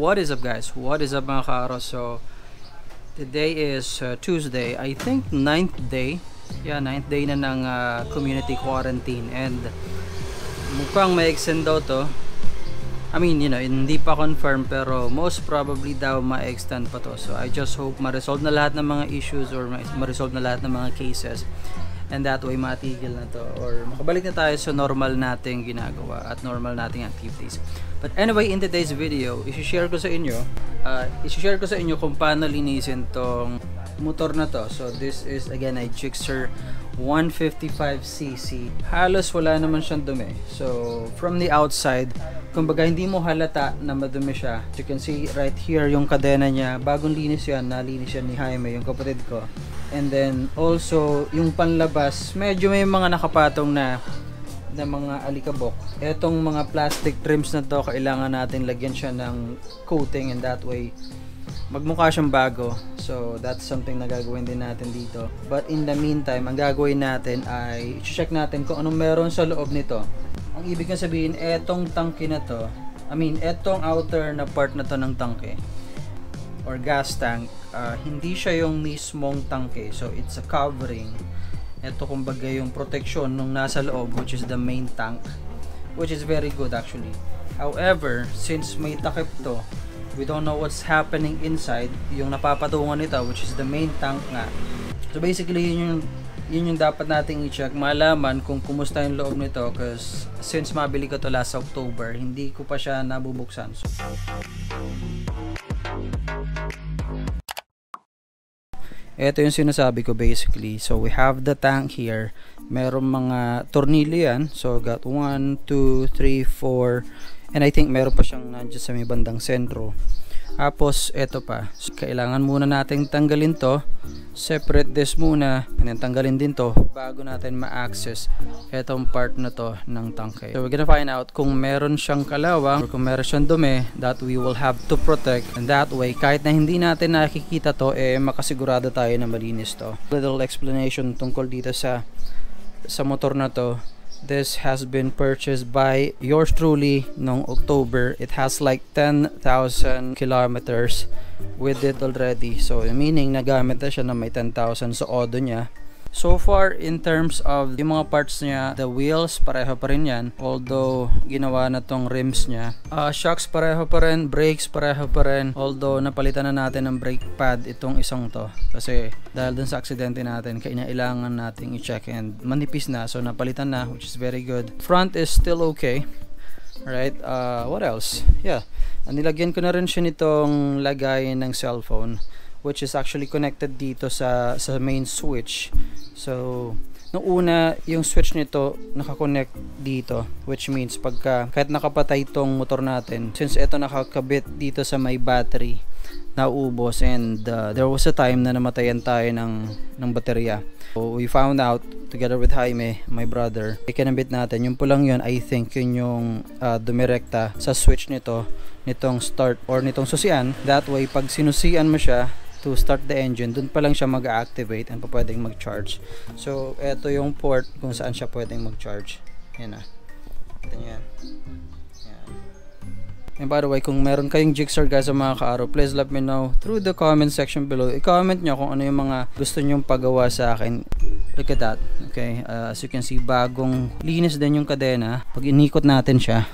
What is up, guys? What is up, mga ka-araw? So today is Tuesday, I think 9th day. Yeah, 9th day na ng community quarantine, and mukhang ma-extend daw to. I mean, you know, hindi pa confirm, pero most probably daw ma-extend pa to. So I just hope ma-resolve na lahat ng mga issues, or ma-resolve na lahat ng mga cases, and that way matigil na to, or makabalik na tayo sa normal nating ginagawa at normal nating activities. But anyway, in today's video, isi-share ko sa inyo kung paano linisin tong motor na to. So this is again a Gixxer 155cc. Halos wala naman siyang dumi. So from the outside, kumbaga hindi mo halata na madumi siya. You can see right here yung kadena niya. Bagong linis yan, nalinis yan ni Jaime, yung kapatid ko. And then also yung panlabas, medyo may mga nakapatong na mga alikabok. Etong mga plastic trims na to, kailangan natin lagyan siya ng coating, and that way magmukha siyang bago. So that's something na gagawin din natin dito. But in the meantime, ang gagawin natin ay i-check natin kung anong meron sa loob nito. Ang ibig kong sabihin, etong tangke na to, I mean etong outer na part na to ng tangke or gas tank, hindi siya yung mismong tangke. So it's a covering. Ito kumbaga yung protection nung nasa loob, which is the main tank, which is very good actually. However, since may takip to, we don't know what's happening inside yung napapatungan nito, which is the main tank nga. So basically yun yung dapat nating i-check, malaman kung kumusta yung loob nito, because since mabili ko to last October, hindi ko pa siya nabubuksan. So ito yung sinasabi ko basically. So we have the tank here. Meron mga tornilyo yan. So got 1, 2, 3, 4. And I think meron pa siyang nandiyan sa may bandang sentro. Tapos ito pa. So, kailangan muna nating tanggalin to. Separate this muna. And tanggalin din to bago natin ma-access itong part na to ng tangke. So we're gonna find out kung meron siyang kalawang or kung meron siyang dumi that we will have to protect. And that way, kahit na hindi natin nakikita to, eh makasigurado tayo na malinis to. Little explanation tungkol dito sa motor na to. This has been purchased by yours truly noong October. It has like 10,000 kilometers with it already. So meaning nagamit na siya na may 10,000 sa odo niya. So far, in terms of yung mga parts niya, the wheels, pareho pa rin yan. Although, ginawa na tong rims niya. Shocks, pareho pa rin. Brakes, pareho pa rin. Although, napalitan na natin ng brake pad itong isang to. Kasi, dahil dun sa aksidente natin, kailangan natin i-check. And manipis na, so napalitan na, which is very good. Front is still okay. Alright, what else? Yeah, nilagyan ko na rin siya nitong lagay ng cellphone, which is actually connected dito sa main switch. So noong una yung switch nito naka-connect dito, which means kahit nakapatay tong motor natin, since ito nakakabit dito sa may battery, naubos. And there was a time na namatayan tayo ng baterya. So we found out together with Jaime, my brother, ikinabit natin yung pulang yun. I think yun yung dumirekta sa switch nitong start or nitong susian. That way, pag sinusian mo siya to start the engine, dun pa lang siya mag-activate and pwedeng mag-charge. So eto yung port kung saan siya pwedeng mag-charge. Yan na. Ito yan. Yan. And by the way, kung meron kayong Gixxer, guys, sa mga ka-araw, please let me know through the comment section below. I-comment nyo kung ano yung mga gusto nyong pagawa sa akin. Look at that. Okay, as you can see, bagong linis din yung kadena. Pag inikot natin siya,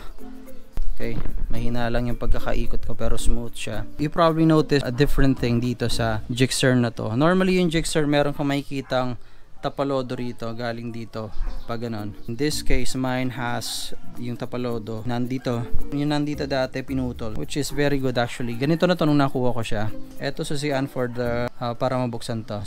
okay, mahina lang yung pagkakaikot ko pero smooth siya. You probably notice a different thing dito sa Gixxer na to. Normally yung Gixxer, meron kang makikitang tapalodo rito, galing dito, pag ganon. In this case, mine has yung tapalodo nandito. Yung nandito dati pinutol, which is very good actually. Ganito na to nung nakuha ko siya. Ito susian for the, para mabuksan to.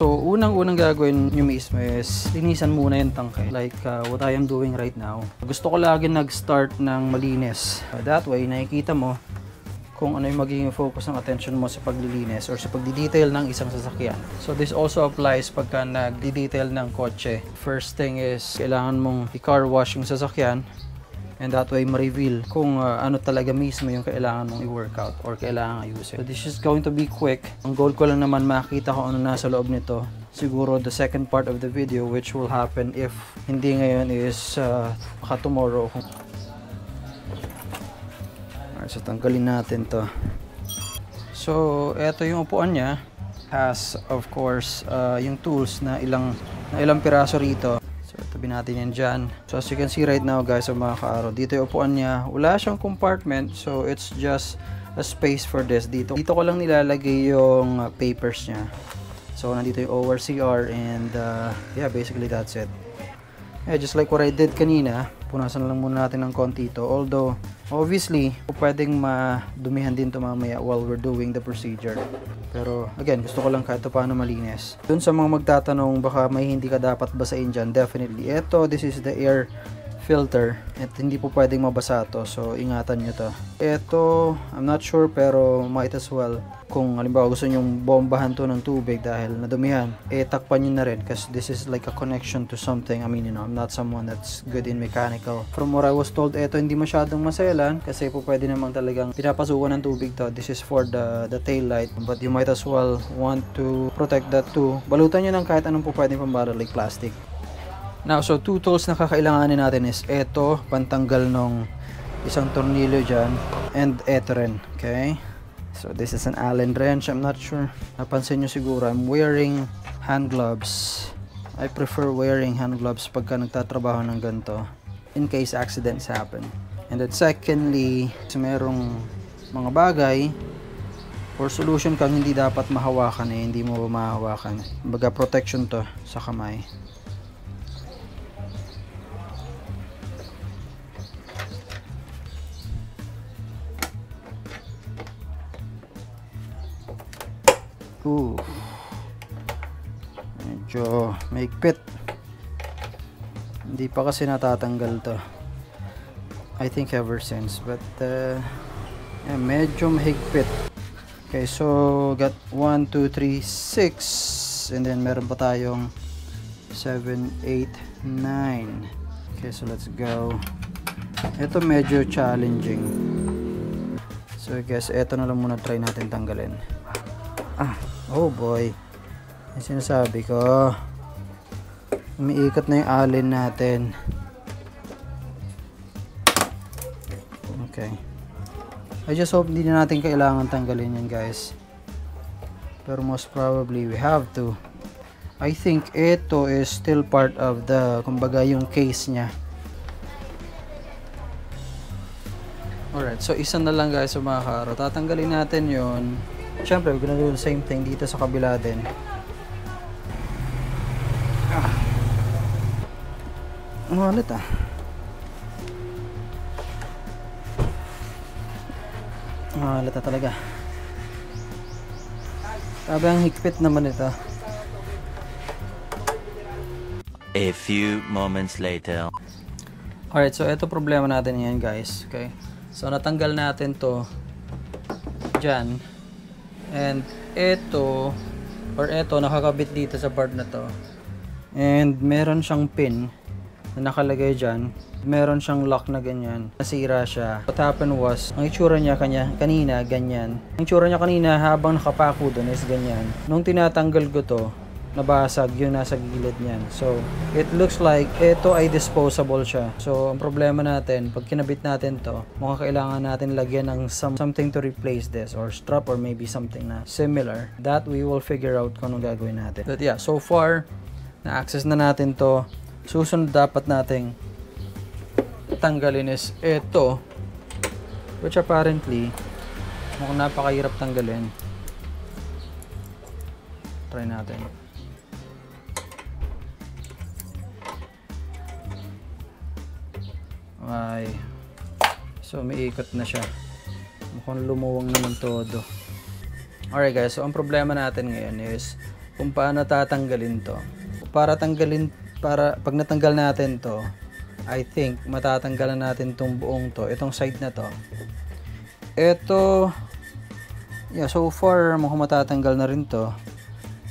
So unang-unang gagawin nyo mismo is linisan muna yung tangke, like what I am doing right now. Gusto ko lagi nag-start ng malinis. That way, nakikita mo kung ano yung magiging focus ng attention mo sa paglilinis or sa pagdi-detail ng isang sasakyan. So this also applies pagka nagdi-detail ng kotse. First thing is, kailangan mong i-car wash yung sasakyan, and that way ma-reveal kung ano talaga mismo yung kailangan mong i-workout or kailangan ayusin. So this is going to be quick. Ang goal ko lang naman makita ko ano nasa loob nito. Siguro the second part of the video, which will happen if hindi ngayon, is baka tomorrow. So tanggalin natin to. So eto yung upuan niya. Has of course yung tools na ilang piraso rito. So tabi natin yan dyan. So as you can see right now guys, so mga ka-araw, dito yung upuan niya. Wala siyang compartment, so it's just a space for this. Dito ko lang nilalagay yung papers niya. So nandito yung ORCR and yeah, basically that's it. Yeah, just like what I did kanina, punasan lang muna natin ng konti ito. Although, obviously, pwedeng madumihan din ito mamaya while we're doing the procedure. Pero, again, gusto ko lang kahit ito paano malinis. Dun sa mga magtatanong, baka may hindi ka dapat basain dyan, definitely. Ito, this is the air filter. At hindi po pwedeng mabasa ito, so ingatan nyo ito. Ito, I'm not sure, pero might as well. Kung halimbawa gusto nyong bombahan to ng tubig dahil nadumihan, eh takpan nyo na rin, because this is like a connection to something. I mean, you know, I'm not someone that's good in mechanical. From what I was told, eto hindi masyadong maselan kasi po pwede namang talagang pinapasukan ng tubig to. This is for the tail light, but you might as well want to protect that too. Balutan nyo ng kahit anong po pwede pambalot, like plastic. Now, so two tools na kakailanganin natin is eto, pantanggal nung isang tornilyo dyan, and eto rin, okay? So this is an Allen wrench. I'm not sure. Napansin nyo siguro, I'm wearing hand gloves. I prefer wearing hand gloves pagka nagtatrabaho ng ganito, in case accidents happen. And then secondly, merong mga bagay or solution kang hindi dapat mahawakan eh, hindi mo mahawakan. Baga protection to sa kamay. Ooh, medyo mahigpit. Hindi pa kasi natatanggal to, I think ever since. But yeah, medyo mahigpit. Okay, so got 1, 2, 3, 6. And then meron pa tayong 7, 8, 9. Okay, so let's go. Ito medyo challenging. So I guess ito na lang muna try natin tanggalin. Ah, oh boy, yung sinasabi ko, umiikot na yung allen natin. Okay, I just hope hindi na natin kailangan tanggalin yan guys, pero most probably we have to. I think ito is still part of the, kumbaga yung case nya. Alright, so isa na lang guys sa mga ka-araw, tatanggalin natin yon. Siyempre, we're gonna do the same thing dito sa kabila din. Ulit ah. Ulit ah talaga. Sabi ang higpit naman ito. A few moments later. Alright, so ito problema natin yan guys. Okay. So natanggal natin to dyan. And eto, or eto, nakakabit dito sa part na to. And meron siyang pin na nakalagay dyan. Meron siyang lock na ganyan. Nasira siya. What happened was, ang itsura niya kanina, ganyan. Ang itsura niya kanina habang nakapako dun is ganyan. Nung tinatanggal ko to, nabasag yun nasa gilid niyan. So, it looks like ito ay disposable siya. So, ang problema natin, pag kinabit natin to, mukhang kailangan natin lagyan ng something to replace this, or strap, or maybe something na similar. That we will figure out kung anong gagawin natin. But yeah, so far, na-access na natin to. Susunod dapat nating tanggalin is ito, which apparently, mukhang napakahirap tanggalin. Try natin. Ay, so umiikot na siya. Mukhang lumuwang naman todo. Alright guys, so ang problema natin ngayon is kung paano tatanggalin to. Para pag natanggal natin to, I think matatanggalan natin tong buong to, itong side na to. Ito, yeah, so far mukhang matatanggal na rin to.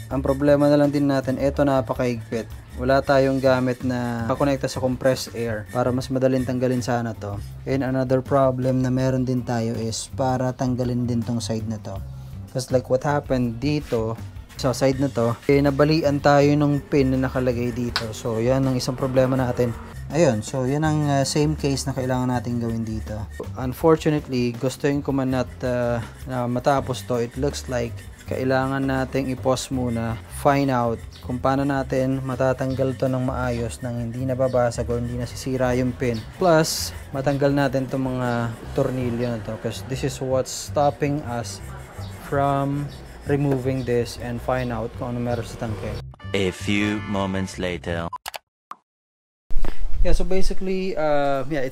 Ang problema na lang din natin, ito napakahigpit. Wala tayong gamit na kakonekta sa compressed air para mas madaling tanggalin sana to. And another problem na meron din tayo is para tanggalin din tong side na to. Because like what happened dito, sa side na to, eh, nabalian tayo ng pin na nakalagay dito. So yan ang isang problema natin. Ayun, so yan ang same case na kailangan natin gawin dito. Unfortunately, gustoin ko man at na matapos to, it looks like kailangan nating i-pause muna, find out kung paano natin matatanggal to ng maayos nang hindi nababasag o hindi nasisira yung pin. Plus, matanggal natin itong mga tornilyo na to because this is what's stopping us from removing this and find out kung ano meron sa tangke. A few moments later. Yeah, so basically, yeah,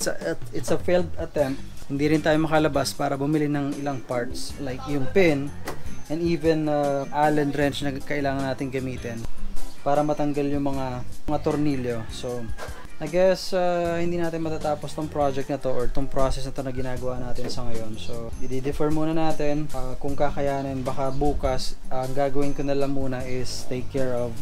it's a failed attempt. Hindi rin tayo makalabas para bumili ng ilang parts like yung pin and even allen wrench na kailangan natin gamitin para matanggal yung mga tornilyo. So, I guess hindi natin matatapos tong project na to or tong process na to na ginagawa natin sa ngayon. So, i-defer muna natin. Kung kakayanin, baka bukas, ang gagawin ko na lang muna is take care of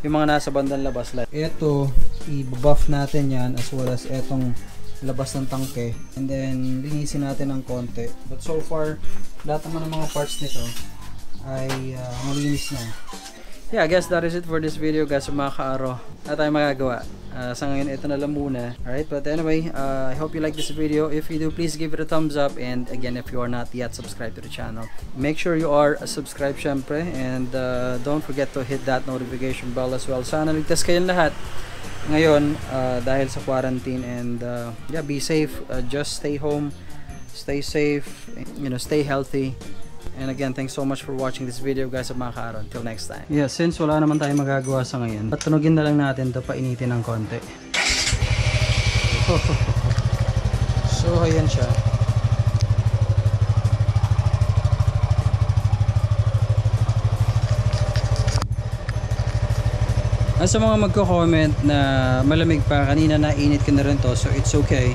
yung mga nasa bandang labas. Like, ito, i-buff natin yan as well as etong labas ng tangke. And then, linisin natin ng konti. But so far, lahat naman ng mga parts nito ay malinis na. Yeah, I guess that is it for this video guys. So mga kaaro, na tayo magagawa. Sa ngayon, ito na lang muna. Alright, but anyway, I hope you like this video. If you do, please give it a thumbs up. And again, if you are not yet subscribed to the channel, make sure you are subscribed syempre. And don't forget to hit that notification bell as well. Sana ligtas kayong lahat ngayon dahil sa quarantine. And yeah, be safe. Just stay home. Stay safe. You know, stay healthy. And again, thanks so much for watching this video guys at mga kaaron. Till next time. Yeah, since wala naman tayong magagawa sa ngayon, patunogin na lang natin ito, painitin ng konti. So, ayan siya. Sa mga magko-comment na malamig pa, kanina nainit ka na rin to, so it's okay.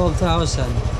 $12,000